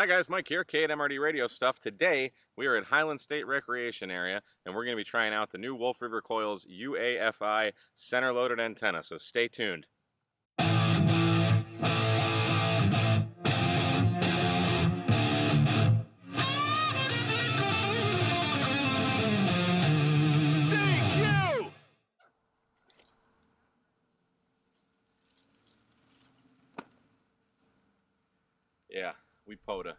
Hi guys, Mike here, KMRD Radio Stuff. Today we are at Highland State Recreation Area and we're going to be trying out the new Wolf River Coils UAFI center-loaded antenna, so stay tuned. Yeah. WIPOTA.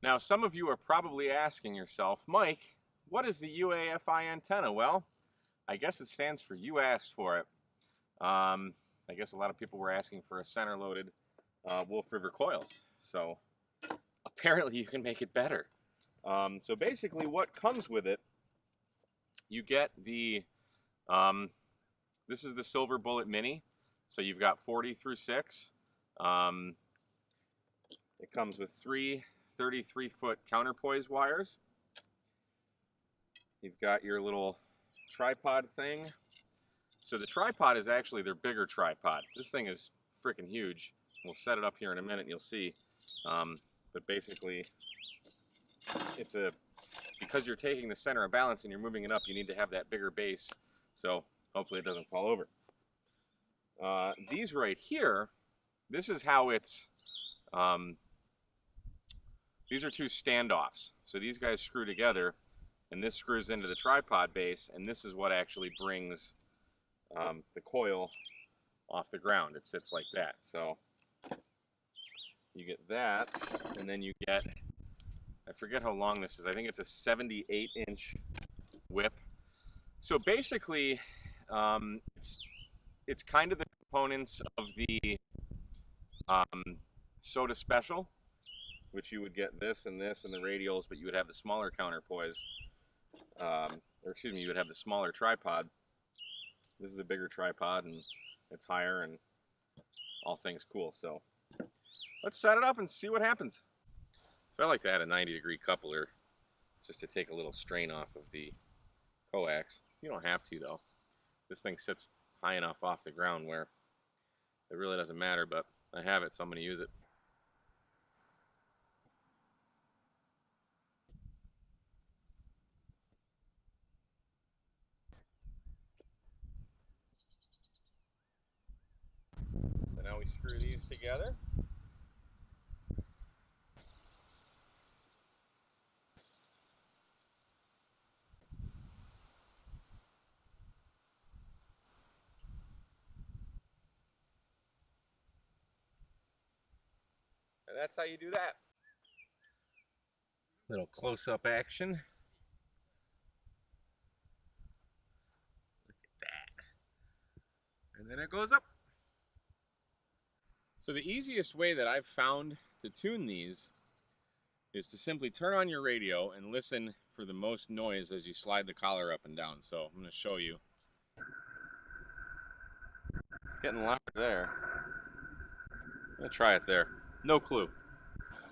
Now, some of you are probably asking yourself, Mike, what is the UAFI antenna? Well, I guess it stands for you asked for it. I guess a lot of people were asking for a center-loaded Wolf River Coils, so apparently you can make it better. So basically what comes with it, you get the this is the Silver Bullet Mini, so you've got 40 through 6. It comes with 3 33-foot counterpoise wires. You've got your little tripod thing. So the tripod is actually their bigger tripod. This thing is freaking huge. We'll set it up here in a minute and you'll see. But basically, it's because you're taking the center of balance and you're moving it up, you need to have that bigger base. So hopefully it doesn't fall over. These right here, this is how it's, these are two standoffs. So these guys screw together and this screws into the tripod base, and this is what actually brings the coil off the ground. It sits like that. So you get that, and then you get, I forget how long this is. I think it's a 78-inch whip. So basically, it's kind of the components of the Soda Special, which you would get this and this and the radials, but you would have the smaller counterpoise, you would have the smaller tripod. This is a bigger tripod and it's higher and all things cool. So let's set it up and see what happens. So I like to add a 90-degree coupler just to take a little strain off of the coax. You don't have to, though. This thing sits high enough off the ground where it really doesn't matter, but I have it, so I'm going to use it. So now we screw these together. That's how you do that. Little close-up action. Look at that. And then it goes up. So the easiest way that I've found to tune these is to simply turn on your radio and listen for the most noise as you slide the collar up and down. So I'm going to show you. It's getting louder there. I'm going to try it there. No clue.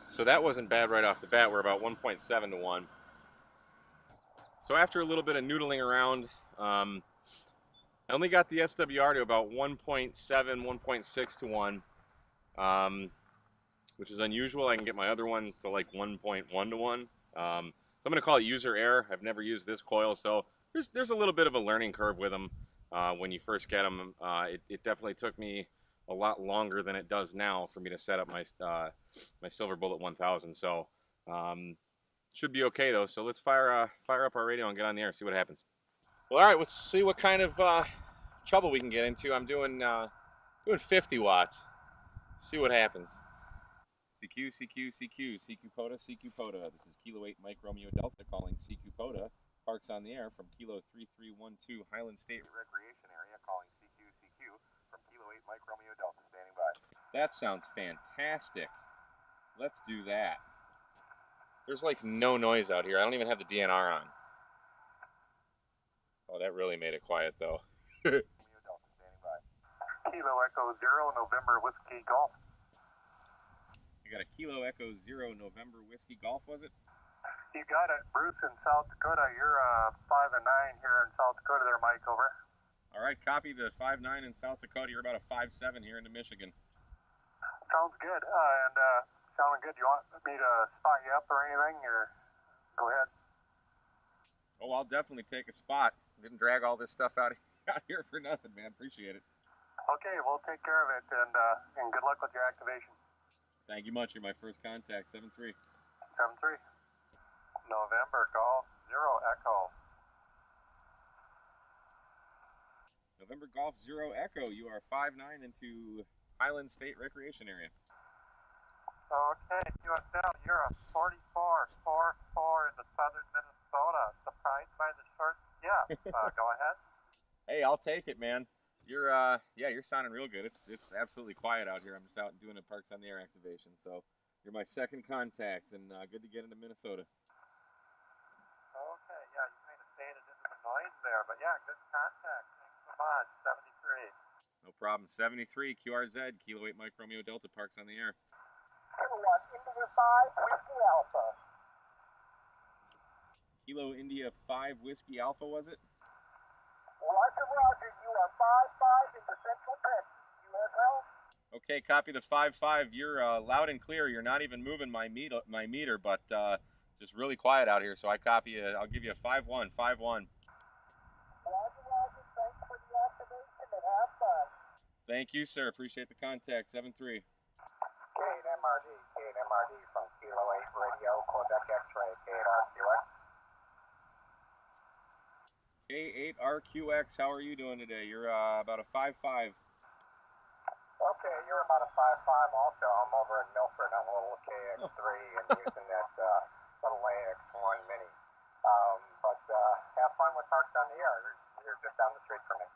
So that wasn't bad right off the bat. We're about 1.7 to 1. So after a little bit of noodling around, I only got the SWR to about 1.7, 1.6 to 1, which is unusual. I can get my other one to like 1.1 to 1. So I'm going to call it user error. I've never used this coil, so there's a little bit of a learning curve with them when you first get them. It definitely took me a lot longer than it does now for me to set up my my Silver Bullet 1000. So should be okay though. So let's fire up our radio and get on the air and see what happens. Well, all right, let's see what kind of trouble we can get into. I'm doing 50 watts. See what happens. CQ CQ CQ CQ POTA CQ POTA. This is Kilo 8 Mike Romeo Delta calling CQ POTA. Parks on the air from Kilo 3312 Highland State Recreation Area calling CQ CQ. From Kilo 8 Mike Romeo Delta standing by. That sounds fantastic. Let's do that. There's like no noise out here. I don't even have the DNR on. Oh, that really made it quiet though. Romeo Delta standing by. Kilo Echo 0 November Whiskey Golf. You got a Kilo Echo 0 November Whiskey Golf, was it? You got it. Bruce in South Dakota. You're 5 and 9 here in South Dakota there, Mike, over. All right, copy the 5.9 in South Dakota. You're about a 5.7 here into Michigan. Sounds good. Sounding good. You want me to spot you up or anything, or go ahead? Oh, I'll definitely take a spot. Didn't drag all this stuff out here for nothing, man. Appreciate it. Okay, we'll take care of it, and good luck with your activation. Thank you much. You're my first contact. 7-3. 7-3. November, Golf 0 Echo. November Golf 0 Echo, you are 5.9 into Highland State Recreation Area. Okay, QSL, you're a 44-44 in the southern Minnesota. Surprised by the short? Yeah, go ahead. Hey, I'll take it, man. You're, yeah, you're sounding real good. It's absolutely quiet out here. I'm just out doing a Parks on the Air activation, so you're my second contact, and good to get into Minnesota. Okay, yeah, you kind of faded into the noise there, but yeah, good contact. Thanks so much, 73. No problem, 73, QRZ, Kilo 8 Mike Romeo Delta, Parks on the Air. India 5, Whiskey Alpha. Kilo India 5, Whiskey Alpha, was it? Roger, roger, you are 5-5 in the central pit, USL. Okay, copy the 5-5, you're loud and clear, you're not even moving my meter, but just really quiet out here, so I copy you, I'll give you a 5-1, 5-1. Roger, roger, thanks for the activation and have fun. Thank you, sir, appreciate the contact, 7-3. KMRD from Kilo 8 Radio, Quebec X-Ray, KMRD. K8RQX, how are you doing today? You're about a 5.5. Okay, you're about a 5.5 also. I'm over in Milford on a little KX-3 and using that little AX-1 Mini. Have fun with Parks on the Air. You're just down the street from me.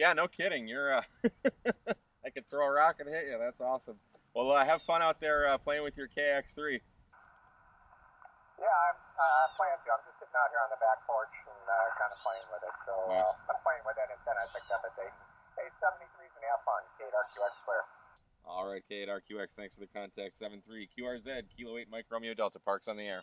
Yeah, no kidding. You're I could throw a rock and hit you. That's awesome. Well, have fun out there playing with your KX-3. Yeah, I plan to. I'm just sitting out here on the back porch and kind of playing with it. So nice. I'm playing with that antenna I picked up at Dayton. Hey, 73's and have fun. K8RQX clear. All right, K8RQX, thanks for the contact. 73 QRZ, Kilo 8 Mike Romeo Delta, Parks on the Air.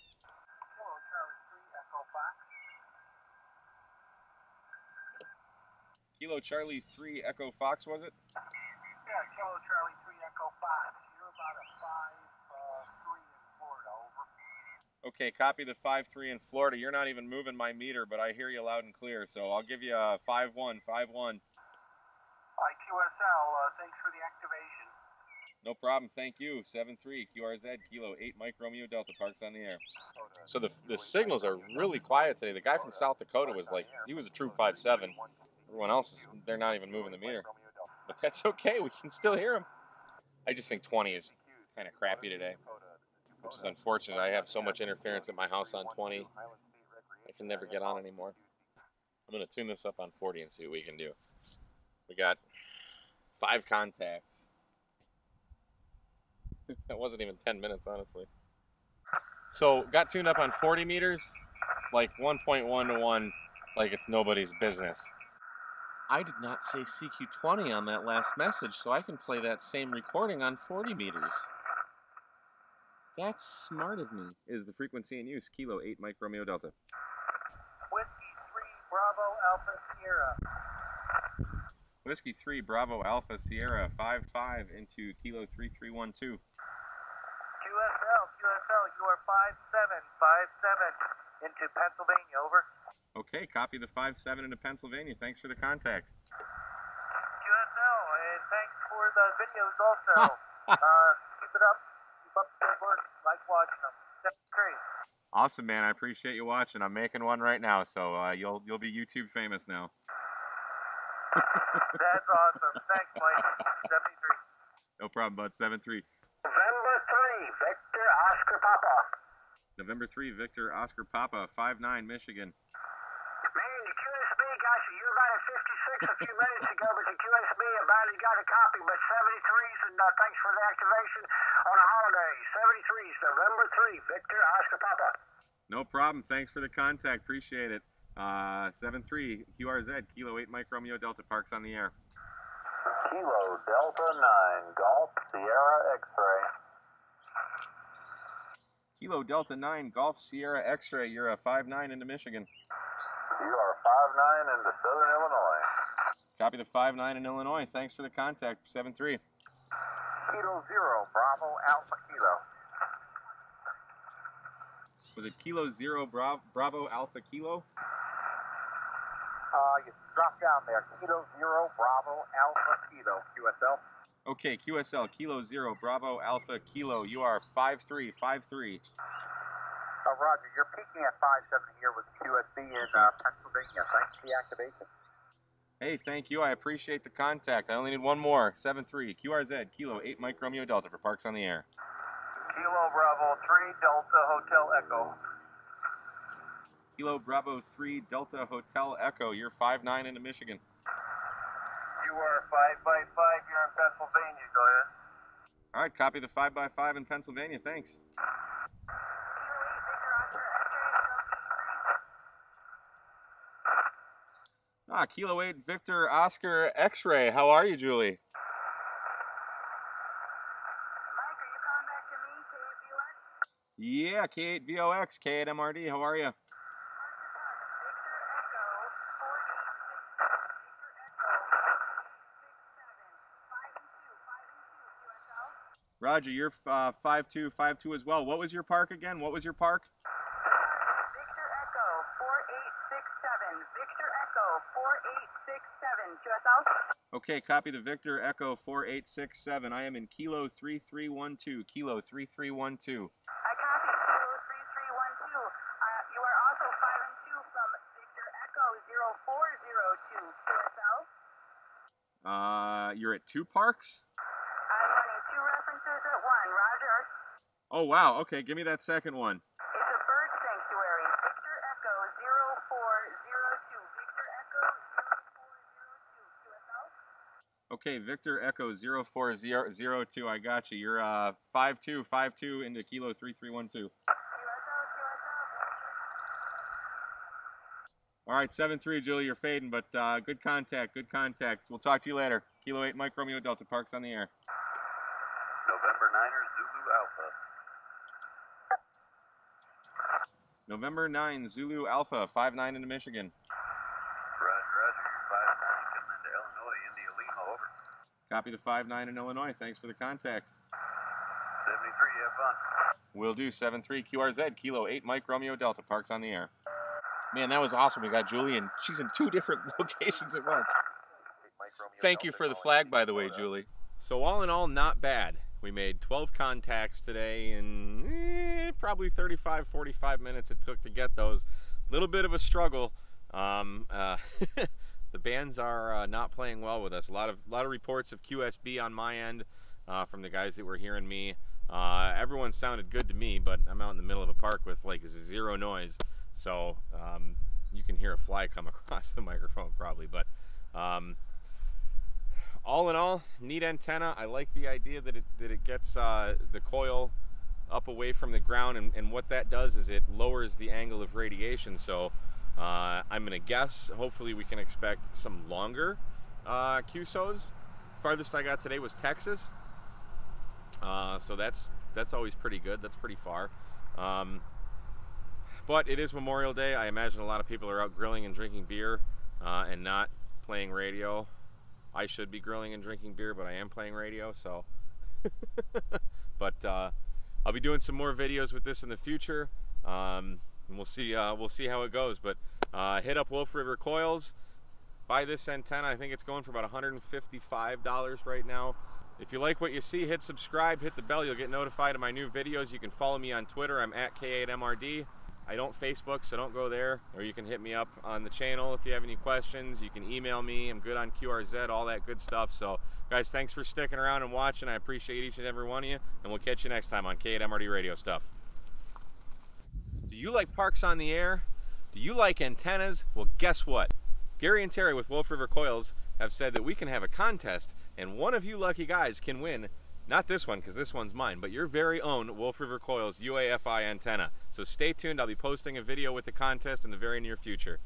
Hello, Charlie 3, Echo Fox. Kilo Charlie 3, Echo Fox, was it? Yeah, Kilo Charlie 3, Echo Fox. You're about a 5-3 in Florida, over. Okay, copy the 5-3 in Florida. You're not even moving my meter, but I hear you loud and clear, so I'll give you a 5-1, 5-1. QSL, thanks for the activation. No problem, thank you. 7-3, QRZ, Kilo 8, Mike Romeo Delta, Parks on the Air. So the signals are really quiet today. The guy from South Dakota was like, he was a true 5.7. Everyone else, they're not even moving the meter. But that's okay, we can still hear him. I just think 20 is kind of crappy today, which is unfortunate. I have so much interference at my house on 20, I can never get on anymore. I'm going to tune this up on 40 and see what we can do. We got 5 contacts. That wasn't even 10 minutes, honestly. So, got tuned up on 40 meters, like 1.1 to 1, like it's nobody's business. I did not say CQ20 on that last message, so I can play that same recording on 40 meters. That's smart of me. Is the frequency in use, Kilo 8 Mike Romeo Delta. Whiskey 3 Bravo Alpha Sierra. Whiskey 3 Bravo Alpha Sierra 5-5 into Kilo 3312. QSL, you are 5-7 into Pennsylvania, over. Okay, copy the 5-7 into Pennsylvania. Thanks for the contact. QSL, and thanks for the videos also. Keep it up. Like watching them. That's great. Awesome, man. I appreciate you watching. I'm making one right now, so you'll be YouTube famous now. That's awesome. Thanks, Mike. 73. No problem, bud. 73. November 3, Victor Oscar Papa. November 3, Victor Oscar Papa, 5.9, Michigan. Man, the QSB got you. You're about at 56 a few minutes ago, but the QSB about got a copy, but 73's and thanks for the activation. On a holiday, 73's, November 3, Victor Oscar Papa. No problem. Thanks for the contact. Appreciate it. 73, QRZ, Kilo 8 Mike Romeo Delta, Parks on the Air. Kilo Delta 9, Golf Sierra X-Ray. Kilo Delta 9, Golf Sierra X-Ray. You're a 5.9 into Michigan. You are 5.9 into Southern Illinois. Copy the 5-9 in Illinois. Thanks for the contact, 7-3. Kilo 0, Bravo Alpha Kilo. Was it Kilo 0, Bravo Alpha Kilo? You dropped down there. Kilo 0, Bravo Alpha Kilo, QSL. Okay, QSL, Kilo 0, Bravo Alpha Kilo. You are 5-3, 5-3. Roger, you're peaking at 5-7 here with QSB in Pennsylvania. Thanks for the activation. Hey, thank you. I appreciate the contact. I only need one more. 7-3, QRZ, Kilo 8 Mike Romeo Delta for Parks on the Air. Kilo Bravo 3 Delta Hotel Echo. Kilo Bravo 3 Delta Hotel Echo. You're 5-9 into Michigan. You are 5x5. You're in Pennsylvania. Go ahead. All right, copy the 5x5 in Pennsylvania. Thanks. Ah, Kilo 8 Victor Oscar X-Ray. How are you, Julie? Mike, are you calling back to me, K8VOX? Yeah, K8VOX, K8MRD. How are you? Victor Echo 40. Victor Echo 6-7, 5-2, 5-2, QSL. Roger, you're 5-2, 5-2 as well. What was your park again? What was your park? Okay, copy the Victor Echo 4867. I am in Kilo 3312. Kilo 3312. I copy Kilo 3312. You are also 5-2 from Victor Echo 0402. QSL. You're at two parks? I'm running two references at one. Roger. Oh wow. Okay, give me that second one. It's a bird sanctuary. Victor Echo 0402. Victor Echo 0402. QSL. Okay, Victor Echo 0402, I got you. You're 5-2, 5-2 into Kilo 3312. All right, 7-3, Julie, you're fading, but good contact, good contact. We'll talk to you later. Kilo 8 Mike Romeo Delta, Parks on the Air. November 9er Zulu Alpha. November 9 Zulu Alpha, 5-9 into Michigan. Copy the 5-9 in Illinois. Thanks for the contact. 73, have fun. Will do. 7-3 QRZ, Kilo 8 Mike Romeo Delta, Parks on the Air. Man, that was awesome. We got Julie, and she's in two different locations at once. Thank you for the flag, by the way, Julie. So all in all, not bad. We made 12 contacts today in probably 35, 45 minutes it took to get those. A little bit of a struggle. The bands are not playing well with us. A lot of reports of QSB on my end from the guys that were hearing me. Everyone sounded good to me, but I'm out in the middle of a park with like zero noise, so you can hear a fly come across the microphone probably. But all in all, neat antenna. I like the idea that it gets the coil up away from the ground, and what that does is it lowers the angle of radiation. So. I'm gonna guess, hopefully we can expect some longer QSOs. Farthest I got today was Texas. So that's always pretty good, that's pretty far. But it is Memorial Day. I imagine a lot of people are out grilling and drinking beer and not playing radio. I should be grilling and drinking beer, but I am playing radio, so. But I'll be doing some more videos with this in the future. And we'll see how it goes, but hit up Wolf River Coils, buy this antenna. I think it's going for about $155 right now. If you like what you see, hit subscribe, hit the bell, you'll get notified of my new videos. You can follow me on Twitter, I'm at K8MRD. I don't Facebook, so don't go there, or you can hit me up on the channel if you have any questions. You can email me, I'm good on QRZ, all that good stuff. So guys, thanks for sticking around and watching. I appreciate each and every one of you, and we'll catch you next time on K8MRD Radio Stuff. Do you like Parks on the Air? Do you like antennas? Well, guess what? Gary and Terry with Wolf River Coils have said that we can have a contest, and one of you lucky guys can win, not this one, because this one's mine, but your very own Wolf River Coils UAFI antenna. So stay tuned, I'll be posting a video with the contest in the very near future.